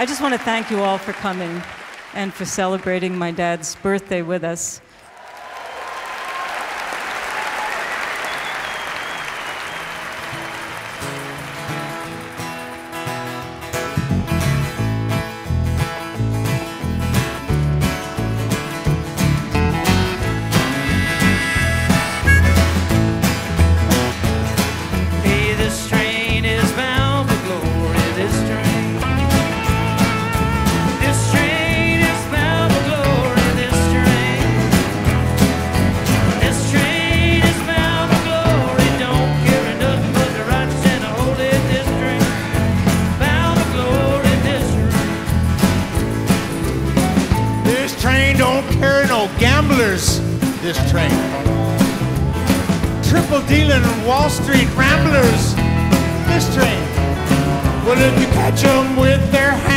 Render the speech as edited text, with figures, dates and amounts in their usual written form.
I just want to thank you all for coming and for celebrating my dad's birthday with us. This train. Triple dealing Wall Street ramblers. This train. Well, if you catch them with their